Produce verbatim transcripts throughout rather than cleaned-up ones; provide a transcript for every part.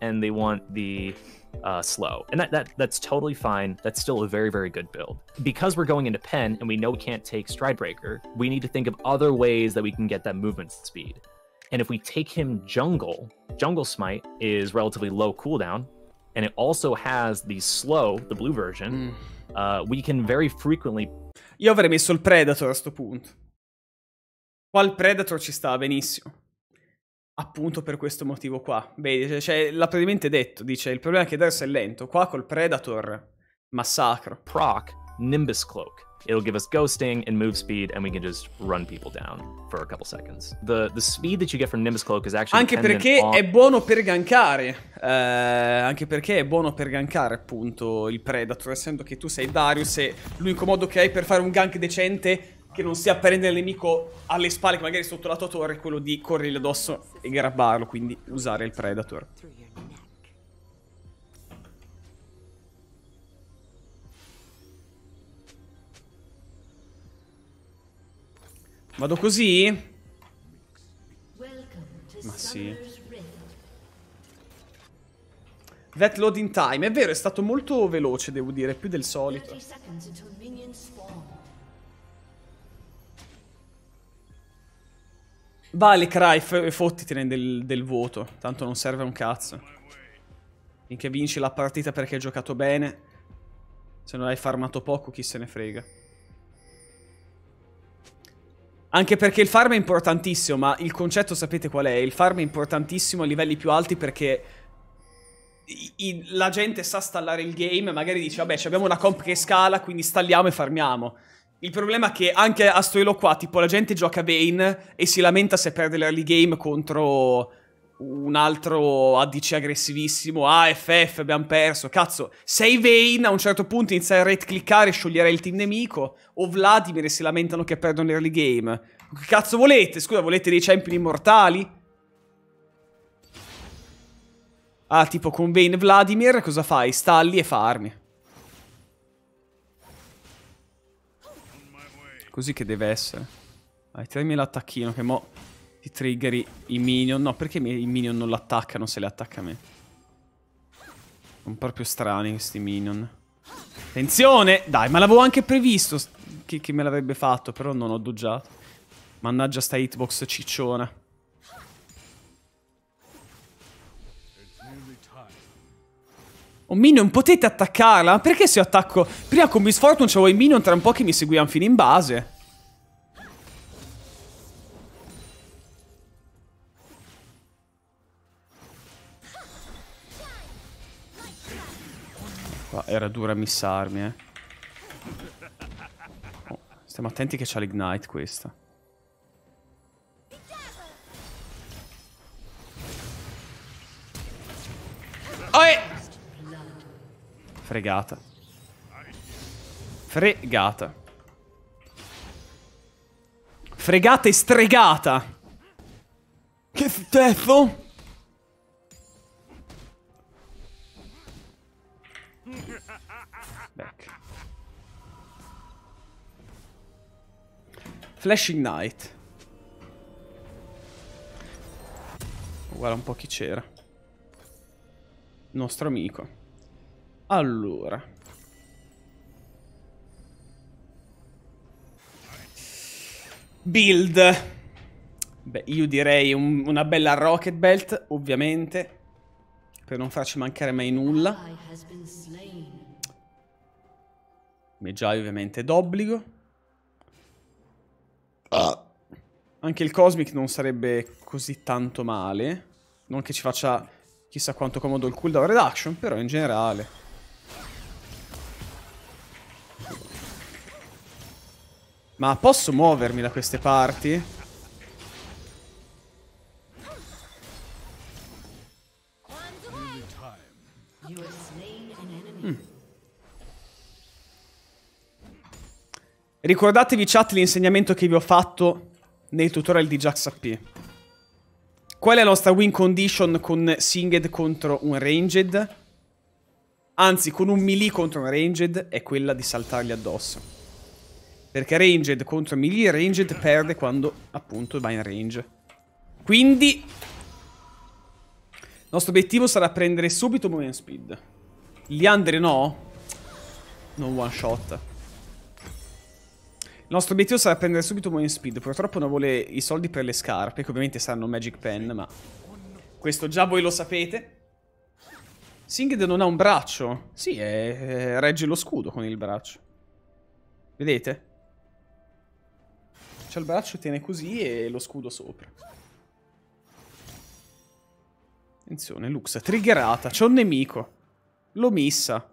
and they want the uh, slow. And that, that that's totally fine. That's still a very, very good build. Because we're going into Pen and we know we can't take Stridebreaker, we need to think of other ways that we can get that movement speed. And if we take him jungle, Jungle Smite is relatively low cooldown, and it also has the slow, the blue version. Mm. Uh, we can very frequently... Io avrei messo il Predator a sto punto. Qua il Predator ci sta benissimo. Appunto per questo motivo qua. Vedi, cioè, l'ha praticamente detto, dice, il problema è che Darius è lento. Qua col Predator, massacro. Proc, Nimbus Cloak. It'll give us ghosting and move speed, and we can just run people down for a couple seconds. The, the speed that you get from Nimbus Cloak is actually anche perché on... è buono per gankare. Eh, anche perché è buono per gankare, appunto, il Predator, essendo che tu sei Darius e l'unico modo che hai per fare un gank decente che non sia prendere il nemico alle spalle, che magari è sotto la tua torre, è quello di corrergli addosso e grabbarlo, quindi usare il Predator. Vado così? Ma sì. That loading time. È vero, è stato molto veloce, devo dire, più del solito. Vale, Cry, fottitene del, del voto. Tanto non serve un cazzo. Finché vinci la partita perché hai giocato bene. Se non hai farmato poco, chi se ne frega. Anche perché il farm è importantissimo, ma il concetto sapete qual è? Il farm è importantissimo a livelli più alti perché i, i, la gente sa stallare il game e magari dice vabbè, abbiamo una comp che scala, quindi stalliamo e farmiamo. Il problema è che anche a sto elo qua, tipo la gente gioca Vayne e si lamenta se perde l'early game contro un altro A D C aggressivissimo. Ah, F F, abbiamo perso. Cazzo, sei Vayne, a un certo punto inizia a right cliccare e scioglierai il team nemico. O Vladimir e si lamentano che perdono l'early game. Che cazzo volete? Scusa, volete dei champion immortali? Ah, tipo con Vayne Vladimir cosa fai? Stalli e farmi. Così che deve essere. Vai, tirami l'attacchino che mo... ti triggeri i minion. No, perché i minion non l'attaccano se le attacca a me? Sono proprio strani questi minion. Attenzione! Dai, ma l'avevo anche previsto che, che me l'avrebbe fatto, però non ho doggiato. Mannaggia sta hitbox cicciona. Oh minion, potete attaccarla? Ma perché se io attacco... Prima con Miss Fortune c'avevo i minion tra un po' che mi seguivano fino in base. Qua era dura missarmi, eh. Oh, stiamo attenti che c'ha l'ignite questa. Oh, eh! Fregata. Fregata. Fregata e stregata. Che steffo! Back. Flashing Knight. Guarda un po' chi c'era. Nostro amico. Allora, build. Beh, io direi un, una bella Rocket Belt, ovviamente, per non farci mancare mai nulla. Mejai ovviamente d'obbligo. Ah. Anche il Cosmic non sarebbe così tanto male. Non che ci faccia chissà quanto comodo il cooldown reduction, però in generale. Ma posso muovermi da queste parti? Ricordatevi, chat, l'insegnamento che vi ho fatto nel tutorial di Jax A P. Qual è la nostra win condition con Singed contro un Ranged? Anzi, con un melee contro un Ranged è quella di saltargli addosso. Perché Ranged contro melee, Ranged perde quando appunto va in range. Quindi Il nostro obiettivo sarà prendere subito movement speed. Liandre no? Non one shot. Il nostro obiettivo sarà prendere subito movement speed. Purtroppo non vuole i soldi per le scarpe, che ovviamente saranno Magic Pen, ma questo già voi lo sapete. Singed non ha un braccio. Sì, è... regge lo scudo con il braccio. Vedete? C'è il braccio, tiene così e lo scudo sopra. Attenzione, Lux è triggerata. C'è un nemico. Lo missa.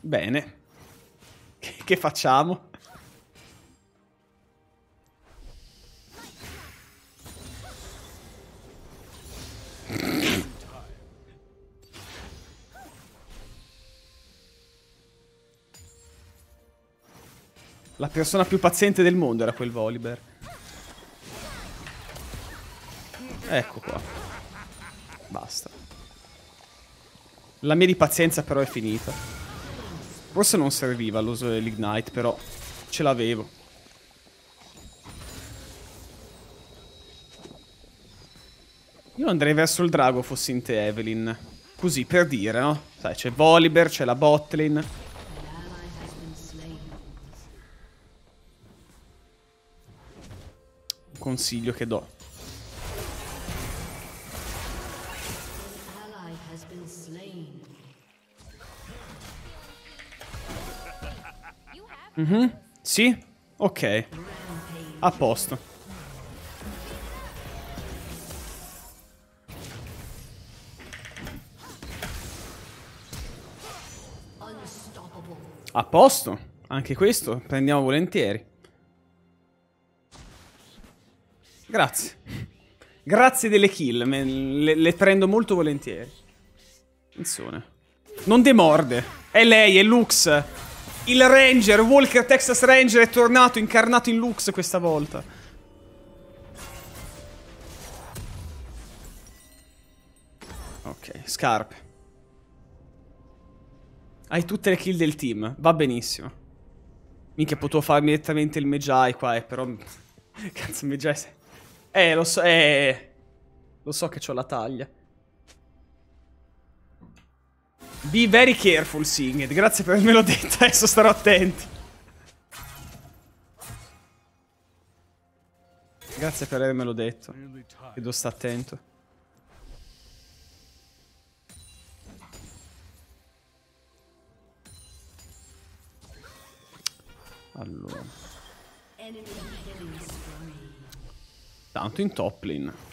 Bene. Che facciamo? La persona più paziente del mondo era quel Volibear. Ecco qua. Basta. La mia di pazienza però è finita. Forse non serviva l'uso dell'Ignite, però ce l'avevo. Io andrei verso il drago, fossi in te, Evelynn. Così, per dire, no? Sai, c'è Volibear, c'è la botlane. Un consiglio che do. Mm-hmm. Sì? Ok. A posto. A posto. Anche questo prendiamo volentieri. Grazie. Grazie delle kill. Le, le prendo molto volentieri. Attenzione. Non demorde. È lei, è Lux. Il Ranger, Walker Texas Ranger è tornato, incarnato in Lux questa volta. Ok, scarpe. Hai tutte le kill del team, va benissimo. Minchia, potevo farmi direttamente il Mejai qua, eh, però... Cazzo, il Mejai... Eh, lo so, eh... Lo so che c'ho la taglia. Be very careful, Singed. Grazie per avermelo detto. Adesso starò attenti. Grazie per avermelo detto. E devo stare attento. Allora. Tanto in top lane.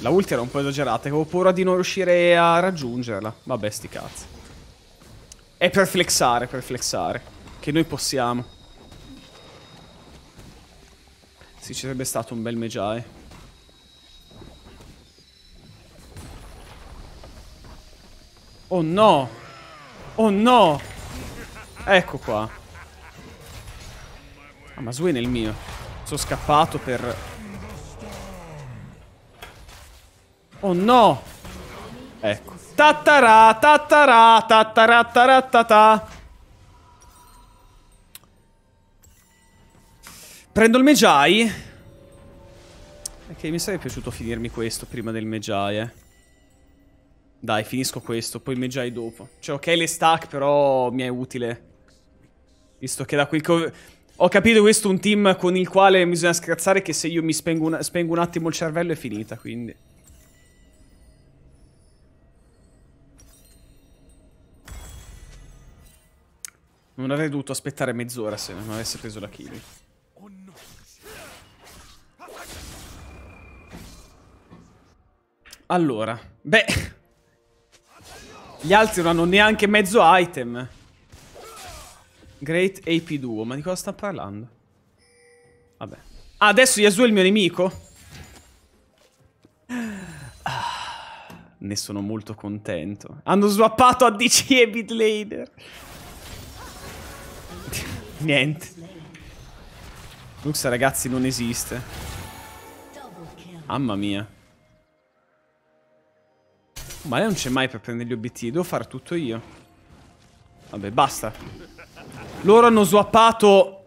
La ulti era un po' esagerata, che avevo paura di non riuscire a raggiungerla. Vabbè, sti cazzi. È per flexare, per flexare. Che noi possiamo. Sì, ci sarebbe stato un bel Mejai. Oh no! Oh no! Ecco qua. Ah, ma Swain è il mio. Sono scappato per... Oh no! Ecco. Tattara, tattara, tattara, taratata. Prendo il Mejai. Ok, mi sarebbe piaciuto finirmi questo prima del Mejai, eh. Dai, finisco questo, poi il Mejai dopo. Cioè, ok, le stack, però mi è utile. Visto che da quel che ho... ho capito questo è un team con il quale bisogna scherzare, che se io mi spengo un, spengo un attimo il cervello è finita, quindi... Non avrei dovuto aspettare mezz'ora se non avesse preso la kill. Allora, beh, gli altri non hanno neanche mezzo item. Great A P duo, ma di cosa sta parlando? Vabbè. Ah, adesso Yasuo è il mio nemico? Ah, ne sono molto contento. Hanno swappato A D C e mid laner. Niente. Lux, ragazzi, non esiste. Mamma mia. Ma lei non c'è mai per prendere gli obiettivi. Devo fare tutto io. Vabbè, basta. Loro hanno swappato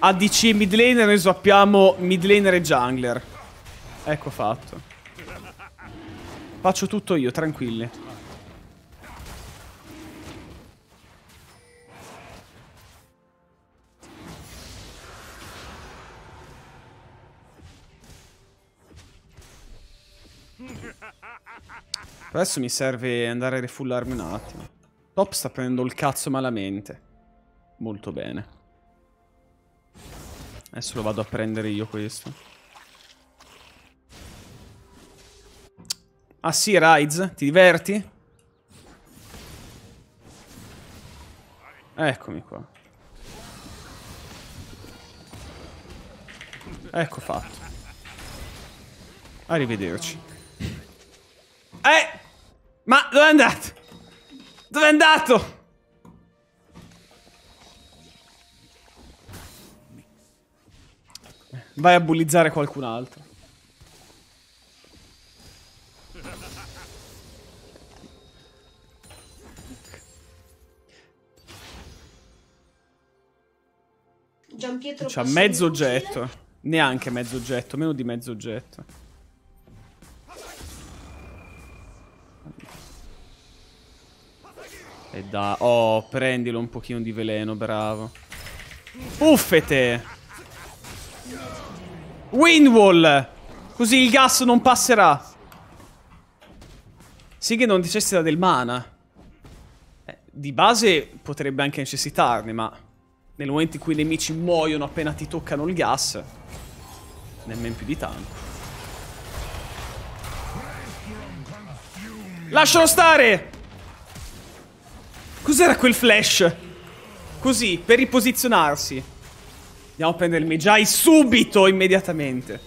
A D C e mid laner. Noi swappiamo mid laner e jungler. Ecco fatto. Faccio tutto io, tranquilli. Adesso mi serve andare a refullarmi un attimo. Top sta prendendo il cazzo malamente. Molto bene. Adesso lo vado a prendere io questo. Ah sì, Ryze, ti diverti? Eccomi qua. Ecco fatto. Arrivederci. Eh! Ma dove è andato? Dove è andato? Vai a bullizzare qualcun altro. Gianpietro c'ha mezzo oggetto. Neanche mezzo oggetto, meno di mezzo oggetto. E da... Oh, prendilo un pochino di veleno, bravo. Puffete! Windwall! Così il gas non passerà. Sì che non necessita del mana. Eh, di base potrebbe anche necessitarne, ma... Nel momento in cui i nemici muoiono appena ti toccano il gas... Nemmeno più di tanto. Lascialo stare! Cos'era quel flash? Così, per riposizionarsi. Andiamo a prendere il Mejai subito, immediatamente.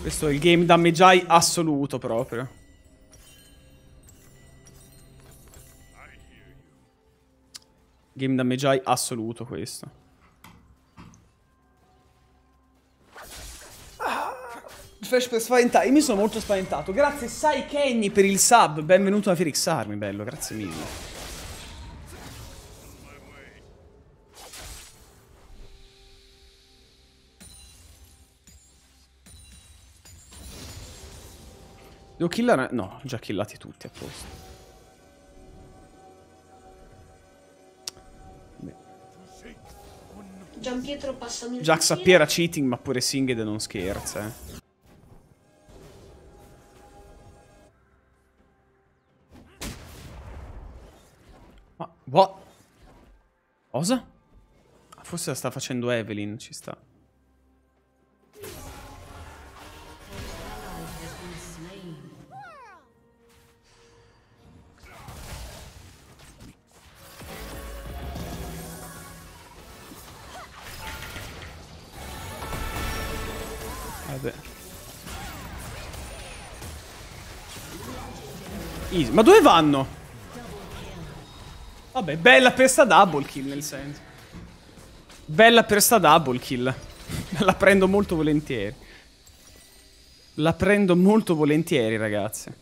Questo è il game da Mejai assoluto proprio. Game da Mejai assoluto questo. Flash per spaventare, io mi sono molto spaventato. Grazie Sai Kenny per il sub. Benvenuto a FelixArmy, bello, grazie mille. Devo killare? No, già killati tutti apposta. Gianpietro passami. Jax a Piera cheating, ma pure Singed non scherza, eh. What? Cosa? Forse la sta facendo Evelynn, ci sta. Vabbè. Easy. Ma dove vanno? Vabbè, bella per sta double kill, nel senso. Bella per sta double kill. La prendo molto volentieri. La prendo molto volentieri, ragazzi.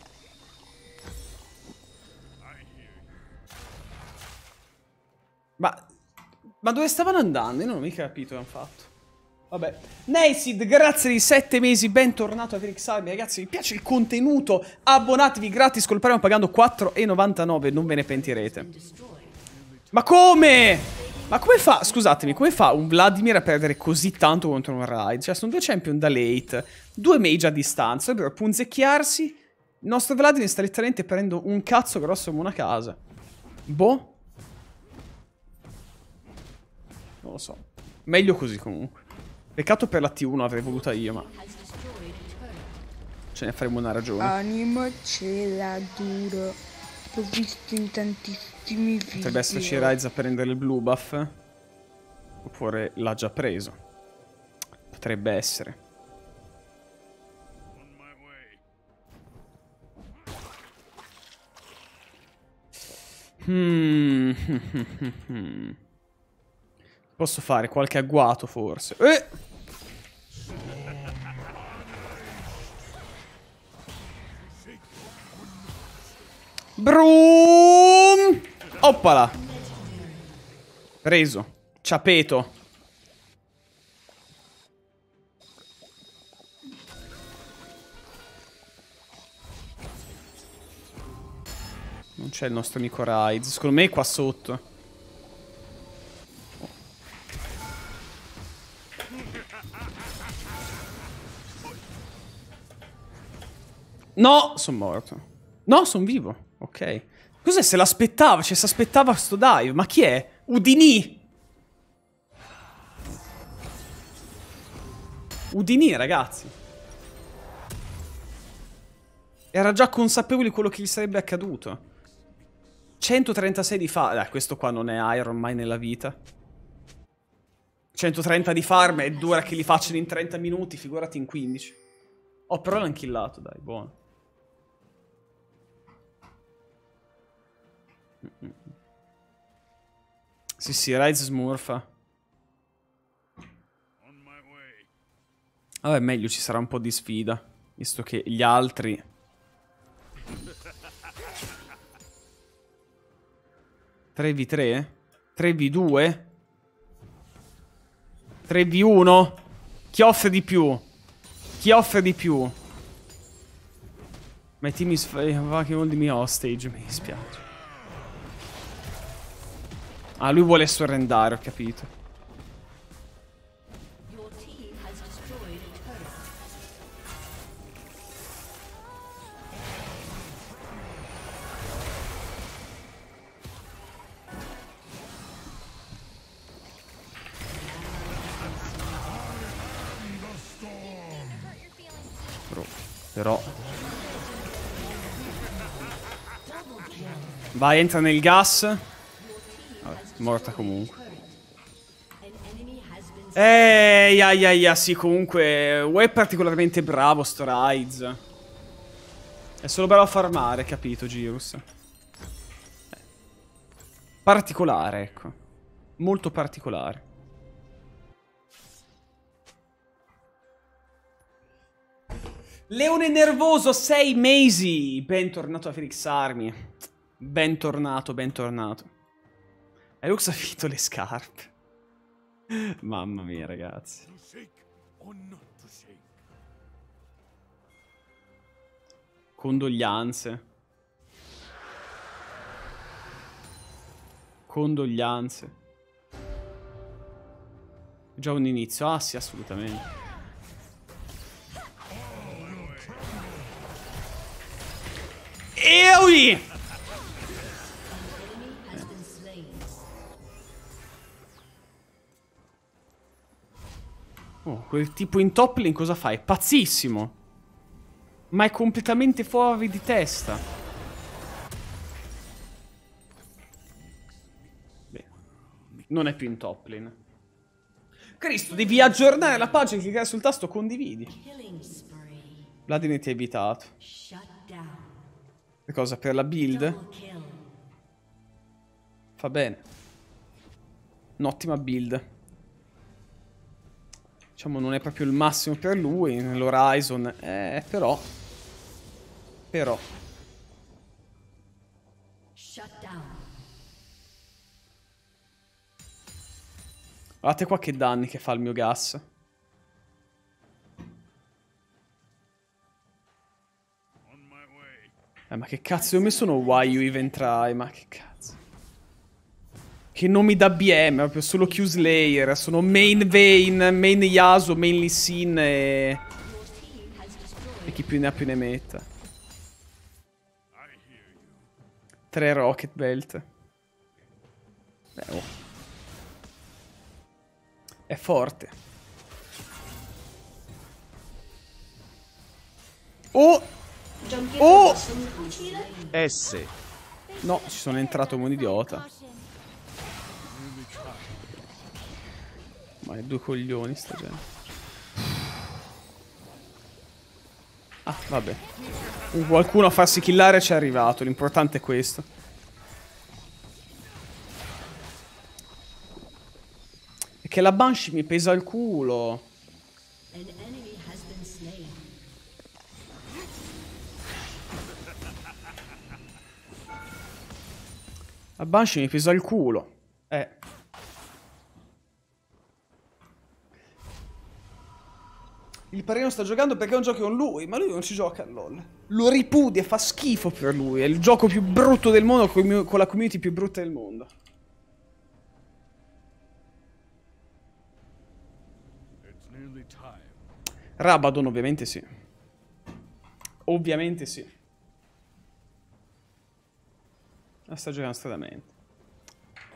Ma... Ma dove stavano andando? Io non ho mica capito che hanno fatto. Vabbè. Nacid, grazie di sette mesi, bentornato a FelixArmy. Ragazzi, vi piace il contenuto? Abbonatevi gratis col premio pagando quattro e novantanove, non ve ne pentirete. Ma come? Ma come fa, scusatemi, come fa un Vladimir a perdere così tanto contro un Ryze? Cioè, sono due champion da late, due mage a distanza, dovrebbero punzecchiarsi. Il nostro Vladimir sta letteralmente prendendo un cazzo grosso come una casa. Boh. Non lo so. Meglio così, comunque. Peccato per la T uno, l'avrei voluta io, ma... Ce ne faremo una ragione. Anima ce la dura. L'ho visto in tantissimi. Potrebbe esserci Ryze a prendere il blue buff. Oppure l'ha già preso. Potrebbe essere. Hmm. Posso fare qualche agguato forse. Eh! Brum! Oppala! Preso. Ciapeto. Non c'è il nostro amico Ryze. Secondo me è qua sotto. No, sono morto. No, sono vivo. Ok. Cos'è? Se l'aspettava? Cioè, si aspettava sto dive. Ma chi è? Udinì. Udinì, ragazzi. Era già consapevole di quello che gli sarebbe accaduto. centotrentasei di farm. Eh, questo qua non è Iron mai nella vita. centotrenta di farm è dura che li facciano in trenta minuti. Figurati in quindici. Oh, però l'hanno killato, dai, buono. Sì, sì, Ryze smurfa. Vabbè, meglio, ci sarà un po' di sfida, visto che gli altri... tre v tre? tre v due? tre v uno? Chi offre di più? Chi offre di più? My team is fucking holding me hostage, mi dispiace. Ah, lui vuole surrendare, ho capito. Bro, però... Vai, entra nel gas. Morta comunque. Ehi, ai, ai, ai, sì, comunque. U è particolarmente bravo sto Ryze. È solo bravo a farmare, capito, Girus? Eh. Particolare, ecco. Molto particolare. Leone Nervoso, sei mesi. Bentornato a FelixArmy. Bentornato, bentornato. E Lux ha finito le scarpe. Mamma mia, ragazzi. Condoglianze. Condoglianze. Già un inizio. Ah, sì, assolutamente. Eui! Oh, quel tipo in top lane cosa fa? È pazzissimo. Ma è completamente fuori di testa. Beh, non è più in top lane. Cristo, devi aggiornare la pagina e cliccare sul tasto condividi. Vladimir ti ha evitato. Che cosa? Per la build? Fa bene. Un'ottima build. Diciamo non è proprio il massimo per lui nell'Horizon, eh, però però guardate qua che danni che fa il mio gas. Eh, ma che cazzo, io ho messo uno why you even try, ma che cazzo. Che nomi da B M, proprio solo Q-Slayer, sono main Vayne, main Yasuo, main Lee Sin e... e chi più ne ha più ne metta. Tre Rocket Belt. Beh, oh. È forte. Oh! Oh! S. No, ci sono entrato come un idiota. Ma è due coglioni sta gente. Ah, vabbè. Qualcuno a farsi killare ci è arrivato. L'importante è questo. Che la Banshee mi pesa il culo. La Banshee mi pesa il culo. Eh. Il Parino sta giocando perché non giochi con lui, ma lui non ci gioca a LOL. Lo ripudia, fa schifo per lui. È il gioco più brutto del mondo con la community più brutta del mondo. Rabadon ovviamente sì. Ovviamente sì. La sta giocando stranamente.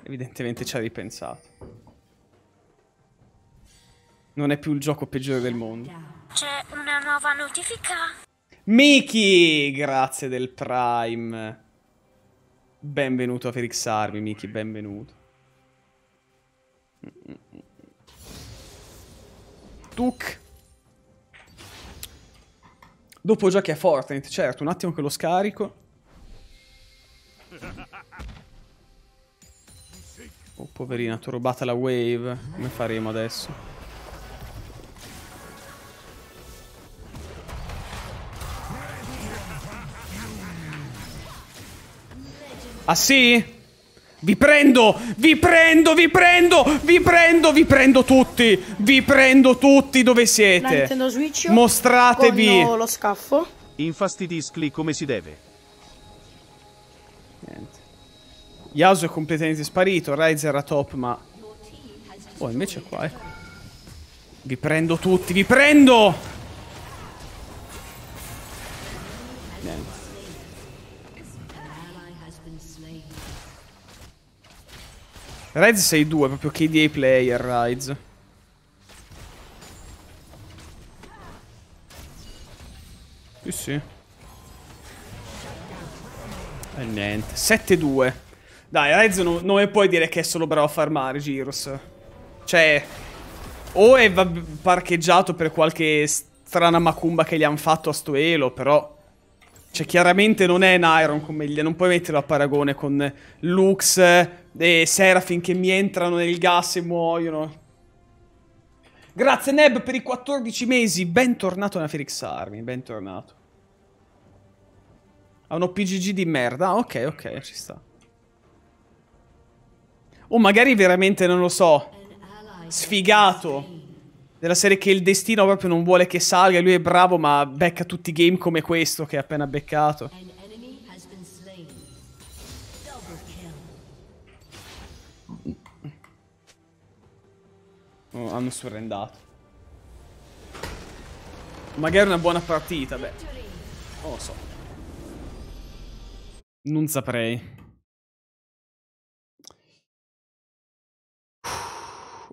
Evidentemente ci ha ripensato. Non è più il gioco peggiore del mondo. C'è una nuova notifica. Miki, grazie del Prime. Benvenuto a FelixArmy, Miki, benvenuto. Tuk. Dopo giochi a Fortnite, certo, un attimo che lo scarico. Oh, poverina, t'ho rubata la wave. Come faremo adesso? Ah sì? Vi prendo, vi prendo, vi prendo, vi prendo, vi prendo tutti, vi prendo tutti, dove siete? La Nintendo Switch, mostratevi con lo scaffo. Infastidiscli come si deve. Niente. Yasuo è completamente sparito, Ryze era top ma... Oh, invece è qua, eh. Vi prendo tutti, vi prendo! Niente. Ryze sei due, proprio K D A player, Ryze. Sì, sì. E niente, sette due. Dai, Ryze non, non mi puoi dire che è solo bravo a farmare, Gyros. Cioè, o è parcheggiato per qualche strana macumba che gli hanno fatto a sto elo, però... Cioè, chiaramente non è un Iron come gli... Non puoi metterlo a paragone con Lux e Seraphine che mi entrano nel gas e muoiono. Grazie Neb per i quattordici mesi. Bentornato nella FelixArmy. Bentornato. Ha uno P G G di merda. Ah, ok, ok, ci sta. O magari veramente, non lo so, sfigato. Della serie che il destino proprio non vuole che salga. Lui è bravo ma becca tutti i game come questo che ha appena beccato. Oh, hanno surrendato. Magari una buona partita, beh. Non lo so. Non saprei.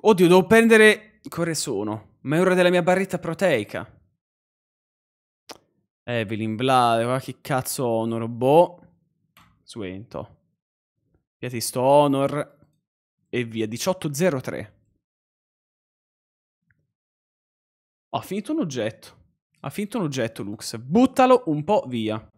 Oddio, devo prendere... Corre sono, ma è ora della mia barretta proteica. Evelynn, Vlad, guarda che cazzo honor, boh. Swain, to. Piatisto honor. E via, diciotto zero tre. Ha finito un oggetto. Ha finito un oggetto, Lux. Buttalo un po' via.